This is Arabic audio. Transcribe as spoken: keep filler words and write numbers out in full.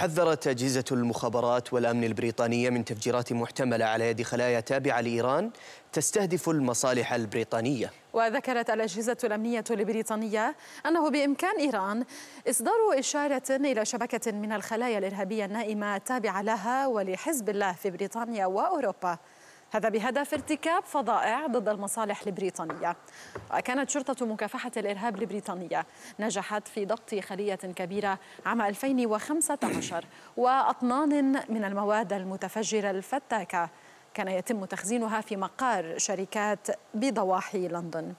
حذرت أجهزة المخابرات والأمن البريطانية من تفجيرات محتملة على يد خلايا تابعة لإيران تستهدف المصالح البريطانية. وذكرت الأجهزة الأمنية البريطانية أنه بإمكان إيران إصدار إشارة إلى شبكة من الخلايا الإرهابية النائمة التابعة لها ولحزب الله في بريطانيا وأوروبا، هذا بهدف ارتكاب فظائع ضد المصالح البريطانية. وكانت شرطة مكافحة الإرهاب البريطانية نجحت في ضبط خلية كبيرة عام ألفين وخمسة عشر وأطنان من المواد المتفجرة الفتاكة كان يتم تخزينها في مقار شركات بضواحي لندن.